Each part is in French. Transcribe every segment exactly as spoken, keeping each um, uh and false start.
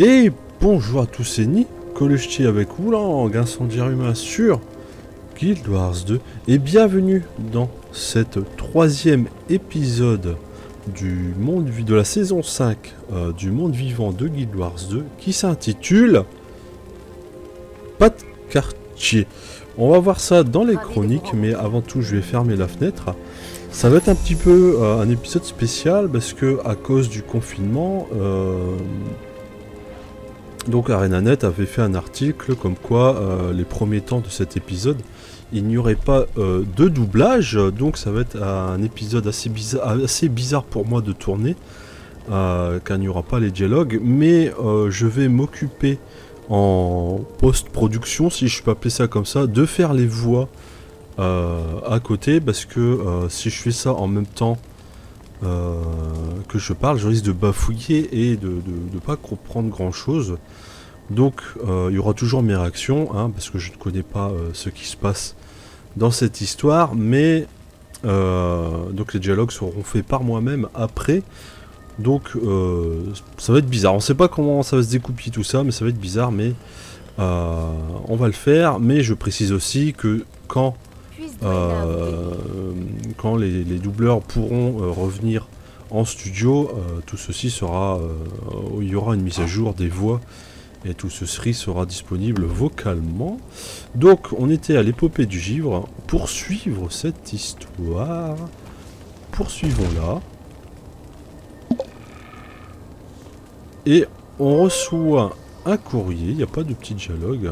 Et bonjour à tous, c'est Nico Le Ch'ti avec Wu Lang, incendie humain sur Guild Wars deux, et bienvenue dans cette troisième épisode du monde de la saison cinq euh, du monde vivant de Guild Wars deux qui s'intitule Pas de quartier. On va voir ça dans les chroniques, mais avant tout je vais fermer la fenêtre. Ça va être un petit peu euh, un épisode spécial parce que à cause du confinement, euh, donc ArenaNet avait fait un article comme quoi euh, les premiers temps de cet épisode il n'y aurait pas euh, de doublage, donc ça va être un épisode assez bizarre, assez bizarre pour moi de tourner, euh, car il n'y aura pas les dialogues, mais euh, je vais m'occuper en post-production, si je peux appeler ça comme ça, de faire les voix euh, à côté, parce que euh, si je fais ça en même temps euh, que je parle, je risque de bafouiller et de ne pas comprendre grand-chose. Donc euh, il y aura toujours mes réactions, hein, parce que je ne connais pas euh, ce qui se passe dans cette histoire, mais euh, donc les dialogues seront faits par moi-même après, donc euh, ça va être bizarre. On ne sait pas comment ça va se découper tout ça, mais ça va être bizarre, mais euh, on va le faire. Mais je précise aussi que quand, euh, quand les, les doubleurs pourront euh, revenir en studio, euh, tout ceci sera, euh, il y aura une mise à jour des voix. Et tout ce ceri sera disponible vocalement. Donc on était à l'épopée du givre. Poursuivre cette histoire. Poursuivons-la. Et on reçoit un courrier. Il n'y a pas de petit dialogue.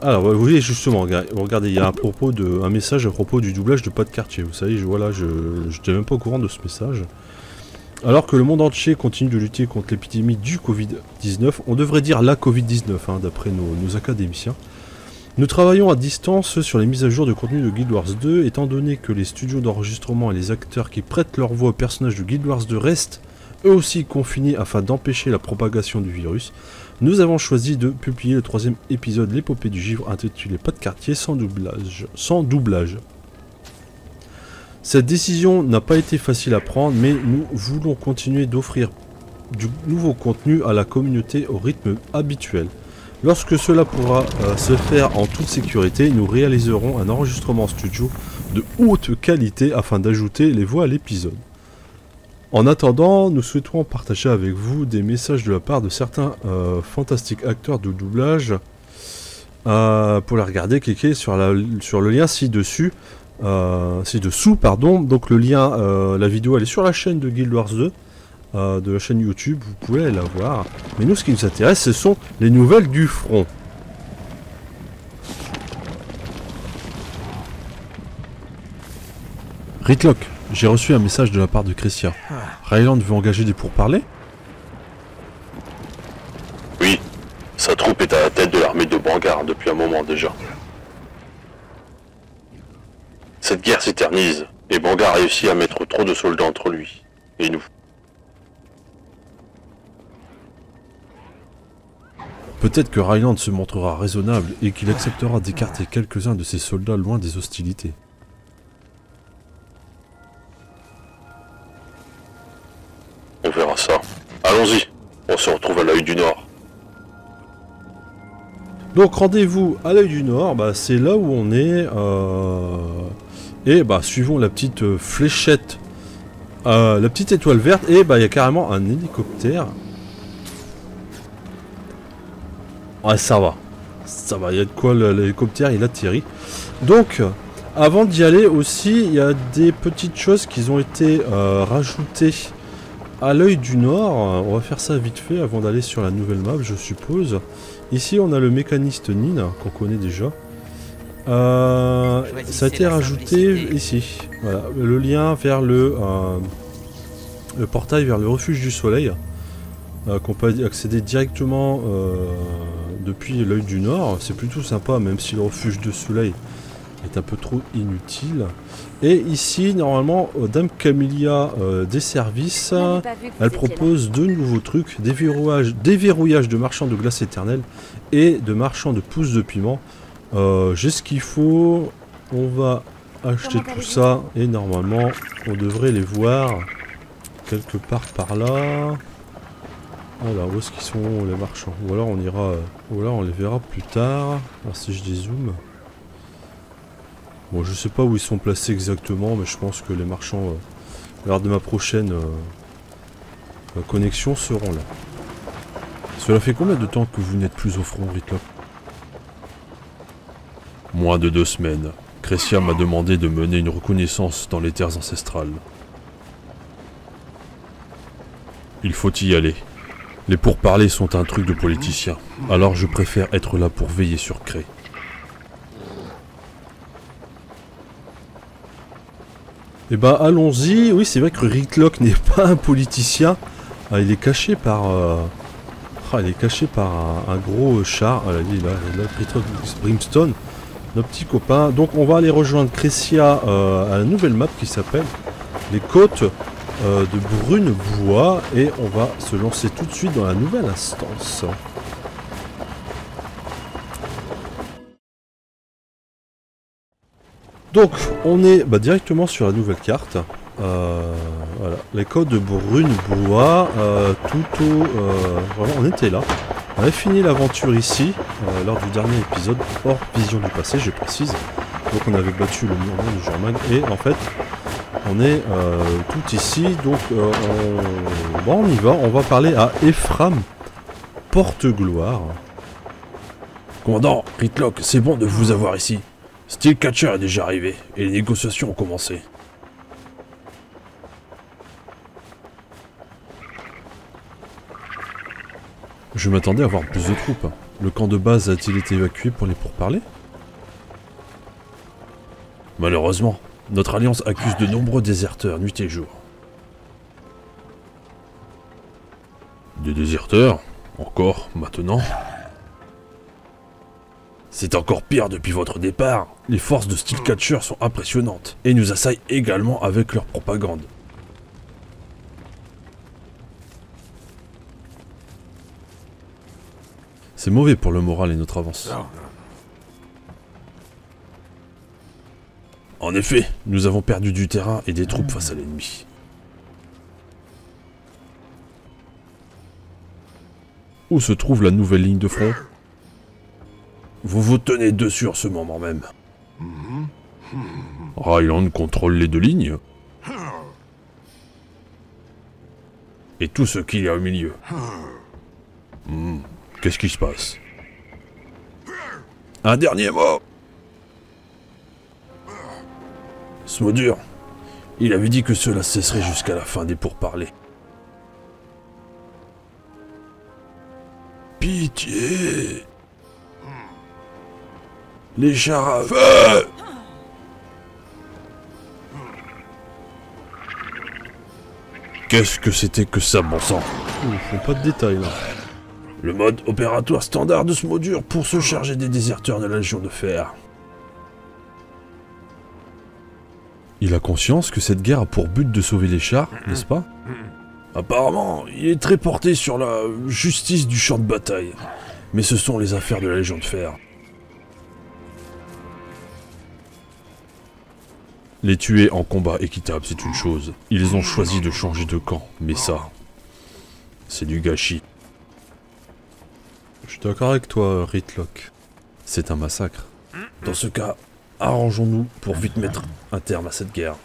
Alors vous voyez justement, regardez, il y a un, propos de, un message à propos du doublage de Pas de quartier. Vous savez, je, voilà, je n'étais même pas au courant de ce message. Alors que le monde entier continue de lutter contre l'épidémie du Covid dix-neuf, on devrait dire la Covid dix-neuf, hein, d'après nos, nos académiciens, nous travaillons à distance sur les mises à jour de contenu de Guild Wars deux, étant donné que les studios d'enregistrement et les acteurs qui prêtent leur voix aux personnages de Guild Wars deux restent eux aussi confinés afin d'empêcher la propagation du virus, nous avons choisi de publier le troisième épisode, l'épopée du givre, intitulé Pas de quartier, sans doublage. Sans doublage. Cette décision n'a pas été facile à prendre, mais nous voulons continuer d'offrir du nouveau contenu à la communauté au rythme habituel. Lorsque cela pourra euh, se faire en toute sécurité, nous réaliserons un enregistrement studio de haute qualité afin d'ajouter les voix à l'épisode. En attendant, nous souhaitons partager avec vous des messages de la part de certains euh, fantastiques acteurs de doublage. Euh, pour les regarder, cliquez sur, la, sur le lien ci-dessus. Euh, ci-dessous, pardon. Donc le lien, euh, la vidéo, elle est sur la chaîne de Guild Wars deux, euh, de la chaîne YouTube, vous pouvez aller la voir. Mais nous, ce qui nous intéresse, ce sont les nouvelles du front. Rytlock, j'ai reçu un message de la part de Crecia. Ryland veut engager des pourparlers? Oui, sa troupe est à la tête de l'armée de Bangar depuis un moment déjà. Cette guerre s'éternise, et Bangar réussit à mettre trop de soldats entre lui et nous. Peut-être que Ryland se montrera raisonnable et qu'il acceptera d'écarter quelques-uns de ses soldats loin des hostilités. On verra ça. Allons-y, on se retrouve à l'œil du Nord. Donc rendez-vous à l'œil du Nord, bah, c'est là où on est... Euh... Et bah suivons la petite fléchette, euh, la petite étoile verte, et bah il y a carrément un hélicoptère. Ouais ça va, ça va, il y a de quoi l'hélicoptère, il atterrit. Donc avant d'y aller aussi, il y a des petites choses qui ont été euh, rajoutées à l'œil du Nord. On va faire ça vite fait avant d'aller sur la nouvelle map je suppose. Ici on a le mécaniste Nin qu'on connaît déjà. Euh, ça a été rajouté ici, voilà, le lien vers le, euh, le portail vers le refuge du soleil, euh, qu'on peut accéder directement euh, depuis l'œil du Nord. C'est plutôt sympa, même si le refuge du soleil est un peu trop inutile. Et ici normalement Dame Camélia euh, des services, elle propose deux nouveaux trucs, déverrouillage, déverrouillage de marchands de glace éternelle et de marchands de pousses de piment. Euh, j'ai ce qu'il faut, on va acheter tout ça et normalement on devrait les voir quelque part par là. Alors où est-ce qu'ils sont les marchands? Ou alors on ira, ou alors on les verra plus tard. Alors si je dézoome, bon je sais pas où ils sont placés exactement, mais je pense que les marchands euh, lors de ma prochaine euh, ma connexion seront là. Cela fait combien de temps que vous n'êtes plus au front, Rytlock? Moins de deux semaines. Crecia m'a demandé de mener une reconnaissance dans les terres ancestrales. Il faut y aller. Les pourparlers sont un truc de politicien, alors je préfère être là pour veiller sur Cré. Eh ben allons-y. Oui, c'est vrai que Rytlock n'est pas un politicien. Ah, il est caché par... Euh... Ah, il est caché par un, un gros char. Ah, là, il a, il a, il a Brimstone, notre petit copain. Donc on va aller rejoindre Crecia euh, à la nouvelle map qui s'appelle les côtes euh, de Brune-Bois. Et on va se lancer tout de suite dans la nouvelle instance. Donc on est bah, directement sur la nouvelle carte. Euh, voilà, les côtes de Brune-Bois, euh, tout au... Euh, vraiment, on était là. On avait fini l'aventure ici, euh, lors du dernier épisode, hors vision du passé, je précise. Donc on avait battu le mur de Jormag, et en fait, on est euh, tout ici, donc euh, on... Bon, on y va, on va parler à Ephraim Portegloire. Commandant, Rytlock, c'est bon de vous avoir ici. Steel Catcher est déjà arrivé, et les négociations ont commencé. Je m'attendais à voir plus de troupes. Le camp de base a-t-il été évacué pour les pourparlers? Malheureusement, notre alliance accuse de nombreux déserteurs nuit et jour. Des déserteurs? Encore, maintenant? C'est encore pire depuis votre départ. Les forces de Steel Catcher sont impressionnantes et nous assaillent également avec leur propagande. C'est mauvais pour le moral et notre avance. En effet, nous avons perdu du terrain et des troupes face à l'ennemi. Où se trouve la nouvelle ligne de front? Vous vous tenez dessus en ce moment même. Ryland contrôle les deux lignes. Et tout ce qu'il y a au milieu. Hmm. Qu'est-ce qui se passe? Un dernier mot! Smodur, il avait dit que cela cesserait jusqu'à la fin des pourparlers. Pitié! Les chars à feu! Qu'est-ce que c'était que ça, bon sang? Ouf, pas de détails là. Le mode opératoire standard de Smodur pour se charger des déserteurs de la Légion de Fer. Il a conscience que cette guerre a pour but de sauver les chars, n'est-ce pas? Apparemment, il est très porté sur la justice du champ de bataille. Mais ce sont les affaires de la Légion de Fer. Les tuer en combat équitable, c'est une chose. Ils ont choisi de changer de camp, mais ça, c'est du gâchis. Je suis d'accord avec toi, Rytlock. C'est un massacre. Dans ce cas, arrangeons-nous pour vite mettre un terme à cette guerre.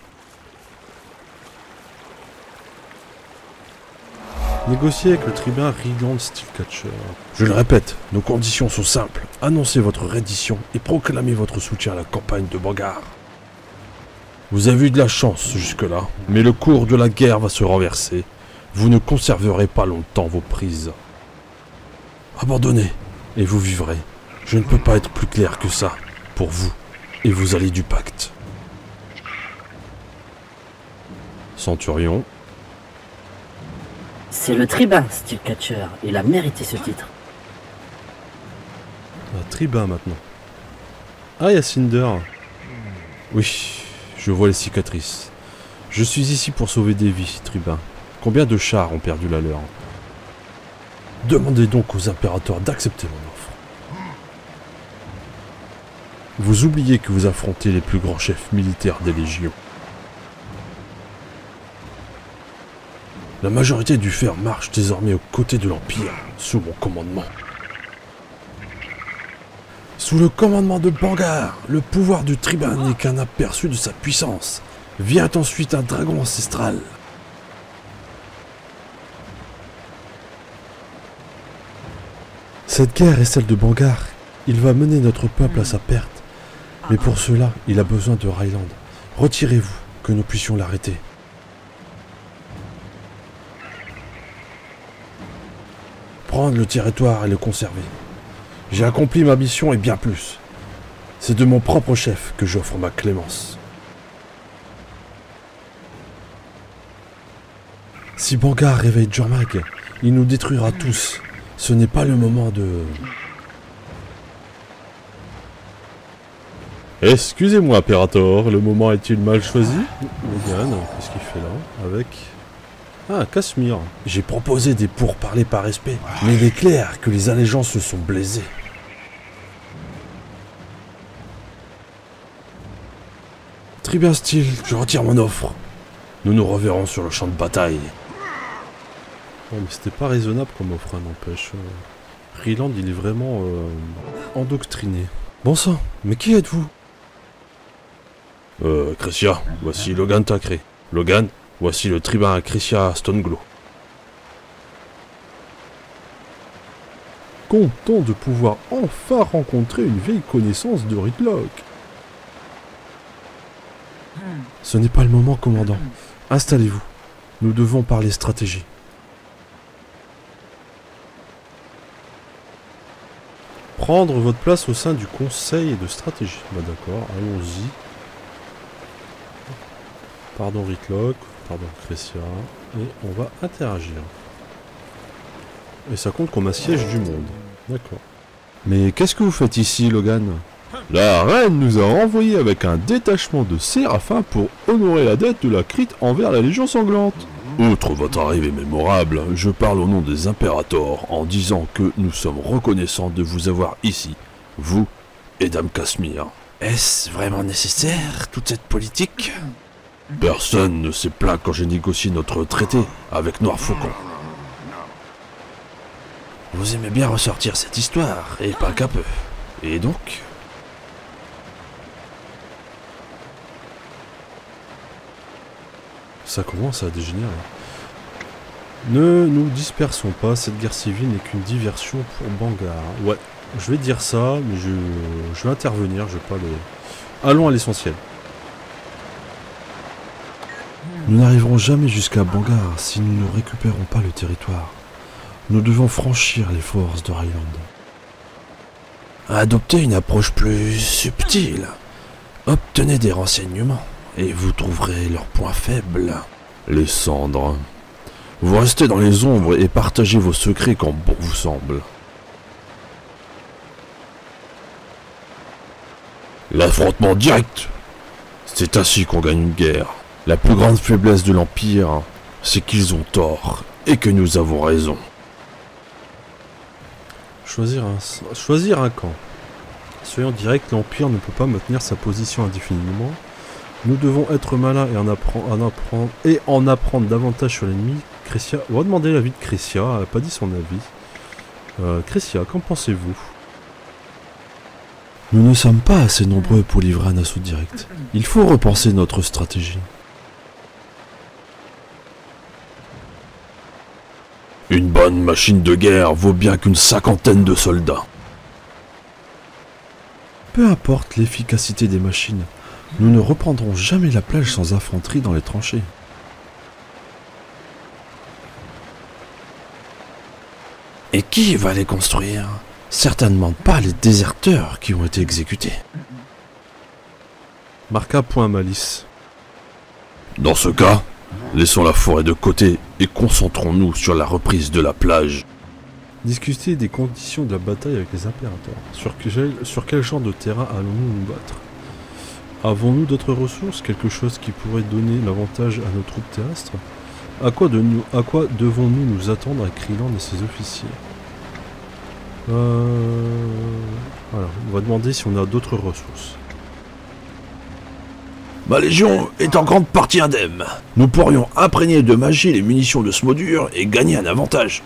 Négocier avec le tribun Ryland Steelcatcher. Je le répète, nos conditions sont simples. Annoncez votre reddition et proclamez votre soutien à la campagne de Bangar. Vous avez eu de la chance jusque-là, mais le cours de la guerre va se renverser. Vous ne conserverez pas longtemps vos prises. Abandonnez, et vous vivrez. Je ne peux pas être plus clair que ça, pour vous, et vous allez du pacte. Centurion. C'est le tribun, Steel Catcher. Il a mérité ce titre. Un tribun, maintenant. Ah, il y a Cinder. Oui, je vois les cicatrices. Je suis ici pour sauver des vies, tribun. Combien de chars ont perdu la leur? Demandez donc aux impérateurs d'accepter mon offre. vous oubliez que vous affrontez les plus grands chefs militaires des légions. La majorité du fer marche désormais aux côtés de l'Empire, sous mon commandement. Sous le commandement de Bangar, le pouvoir du tribun n'est qu'un aperçu de sa puissance. Vient ensuite un dragon ancestral. Cette guerre est celle de Bangar. Il va mener notre peuple à sa perte. Mais pour cela, il a besoin de Ryland. Retirez-vous, que nous puissions l'arrêter. Prendre le territoire et le conserver. J'ai accompli ma mission et bien plus. C'est de mon propre chef que j'offre ma clémence. Si Bangar réveille Jormag, il nous détruira tous. Ce n'est pas le moment de... Excusez-moi, Impérator, le moment est-il mal choisi? Logan, qu'est-ce qu'il fait là? Avec... Ah, Kasmeer. J'ai proposé des pourparlers par respect, mais il est clair que les allégeances se sont blessées. Tribun Style, je retire mon offre. Nous nous reverrons sur le champ de bataille. Oh, mais c'était pas raisonnable comme offre, n'empêche. Euh, Ryland, il est vraiment euh, endoctriné. Bon sang, mais qui êtes-vous? Euh, Crecia, voici Logan Thackeray. Logan, voici le tribun Chrysia Stoneglo. Content de pouvoir enfin rencontrer une vieille connaissance de Rytlock. Ce n'est pas le moment, commandant. Installez-vous. Nous devons parler stratégie. Prendre votre place au sein du conseil de stratégie. Bah d'accord, allons-y. Pardon Rytlock, pardon Crecia. Et on va interagir. Et ça compte comme un siège du monde. D'accord. Mais qu'est-ce que vous faites ici, Logan? La reine nous a envoyés avec un détachement de séraphins pour honorer la dette de la Crite envers la Légion sanglante. Outre votre arrivée mémorable, je parle au nom des impérators en disant que nous sommes reconnaissants de vous avoir ici, vous et Dame Kasmeer. Est-ce vraiment nécessaire, toute cette politique? Personne ne s'est plaint quand j'ai négocié notre traité avec Noir Faucon. Vous aimez bien ressortir cette histoire, et pas qu'un peu. Et donc? Ça commence à dégénérer. Ne nous dispersons pas, cette guerre civile n'est qu'une diversion pour Bangar. Ouais, je vais dire ça, mais je, je vais intervenir, je vais pas le... Allons à l'essentiel. Nous n'arriverons jamais jusqu'à Bangar si nous ne récupérons pas le territoire. Nous devons franchir les forces de Ryland. Adoptez une approche plus subtile. Obtenez des renseignements. Et vous trouverez leurs points faibles. Les cendres. Vous restez dans les ombres et partagez vos secrets quand bon vous semble. L'affrontement direct. C'est ainsi qu'on gagne une guerre. La plus grande faiblesse de l'Empire, c'est qu'ils ont tort et que nous avons raison. Choisir un, Choisir un camp. Soyons direct, l'Empire ne peut pas maintenir sa position indéfiniment. Nous devons être malins et en, appren en, apprendre, et en apprendre davantage sur l'ennemi. Crecia, on va demander l'avis de Crecia, elle n'a pas dit son avis. Euh, Crecia, qu'en pensez-vous? Nous ne sommes pas assez nombreux pour livrer un assaut direct. Il faut repenser notre stratégie. Une bonne machine de guerre vaut bien qu'une cinquantaine de soldats. Peu importe l'efficacité des machines. Nous ne reprendrons jamais la plage sans infanterie dans les tranchées. Et qui va les construire? Certainement pas les déserteurs qui ont été exécutés. Marqua point malice. Dans ce cas, laissons la forêt de côté et concentrons-nous sur la reprise de la plage. Discuter des conditions de la bataille avec les impérateurs. Sur quel, sur quel genre de terrain allons-nous nous battre? Avons-nous d'autres ressources? Quelque chose qui pourrait donner l'avantage à nos troupes terrestres? À quoi, de nous, à quoi devons-nous nous attendre à Ryland et ses officiers? Euh... Voilà, on va demander si on a d'autres ressources. Ma légion est en grande partie indemne. Nous pourrions imprégner de magie les munitions de Smodur et gagner un avantage.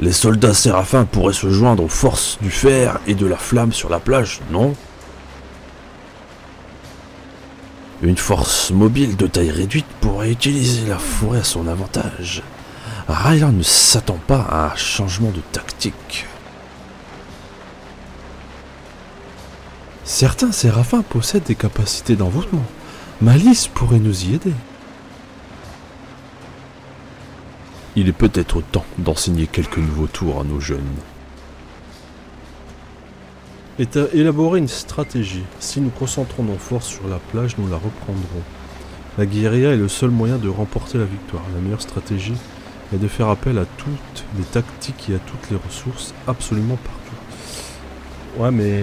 Les soldats séraphins pourraient se joindre aux forces du fer et de la flamme sur la plage, non? Une force mobile de taille réduite pourrait utiliser la forêt à son avantage. Ryland ne s'attend pas à un changement de tactique. Certains séraphins possèdent des capacités d'envoûtement. Malice pourrait nous y aider. Il est peut-être temps d'enseigner quelques nouveaux tours à nos jeunes. Et à élaborer une stratégie. Si nous concentrons nos forces sur la plage, nous la reprendrons. La guérilla est le seul moyen de remporter la victoire. La meilleure stratégie est de faire appel à toutes les tactiques et à toutes les ressources absolument partout. Ouais, mais...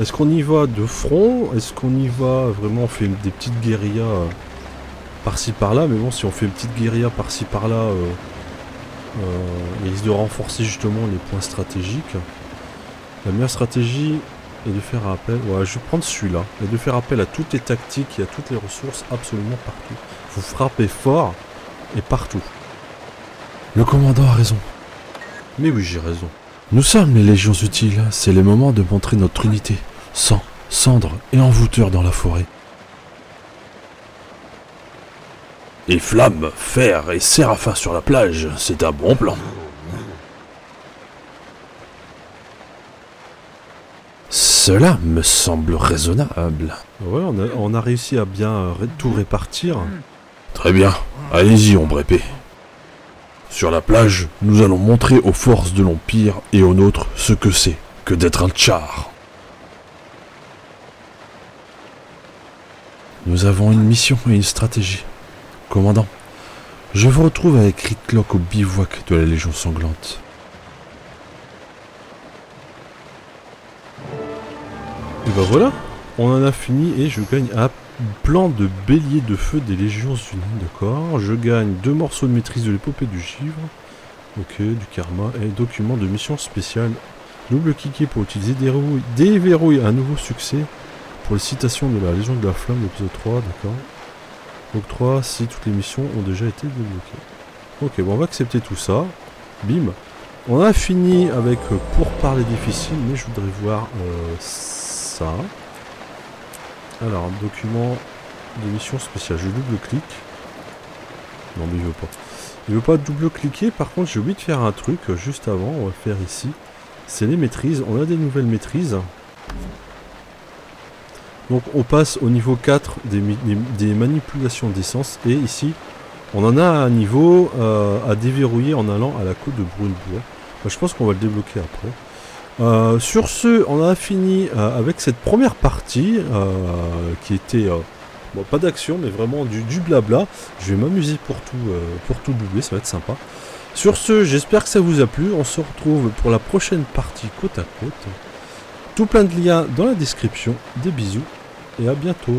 Est-ce qu'on y va de front? Est-ce qu'on y va vraiment? On fait des petites guérillas... par-ci par-là, mais bon, si on fait une petite guérilla par-ci par-là, euh, euh, il risque de renforcer justement les points stratégiques. La meilleure stratégie est de faire appel, ouais, je vais prendre celui-là, et de faire appel à toutes les tactiques et à toutes les ressources absolument partout. Vous frappez fort et partout. Le commandant a raison. Mais oui, j'ai raison. Nous sommes les légions utiles, c'est le moment de montrer notre unité. Sang, cendre et envoûteur dans la forêt. Et flammes, fer et séraphins sur la plage, c'est un bon plan. Cela me semble raisonnable. Ouais, on a, on a réussi à bien ré tout répartir. Très bien, allez-y, ombre épée. Sur la plage, nous allons montrer aux forces de l'Empire et aux nôtres ce que c'est que d'être un Charrs. Nous avons une mission et une stratégie. Commandant, je vous retrouve avec Rytlock au bivouac de la Légion sanglante. Et ben voilà, on en a fini et je gagne un plan de bélier de feu des Légions unies, d'accord. Je gagne deux morceaux de maîtrise de l'épopée du givre, ok, du karma et document de mission spéciale. Double cliquer pour utiliser des verrouilles, déverrouille un nouveau succès pour les citations de la Légion de la Flamme, épisode trois, d'accord. Donc trois si toutes les missions ont déjà été débloquées. Ok, bon, on va accepter tout ça. Bim. On a fini avec euh, pour parler difficile, mais je voudrais voir euh, ça. Alors, document de mission spéciale. Je double-clique. Non, mais il veut pas. Il veut pas double-cliquer. Par contre, j'ai oublié de faire un truc euh, juste avant. On va le faire ici. C'est les maîtrises. On a des nouvelles maîtrises. Donc on passe au niveau quatre des, des, des manipulations d'essence et ici on en a un niveau euh, à déverrouiller en allant à la côte de Brunebourg. Bah, je pense qu'on va le débloquer après. Euh, sur ce, on a fini euh, avec cette première partie euh, qui était euh, bon, pas d'action mais vraiment du, du blabla. Je vais m'amuser pour tout euh, pour tout doubler, ça va être sympa. Sur ce, j'espère que ça vous a plu. On se retrouve pour la prochaine partie côte à côte. Tout plein de liens dans la description. Des bisous et à bientôt.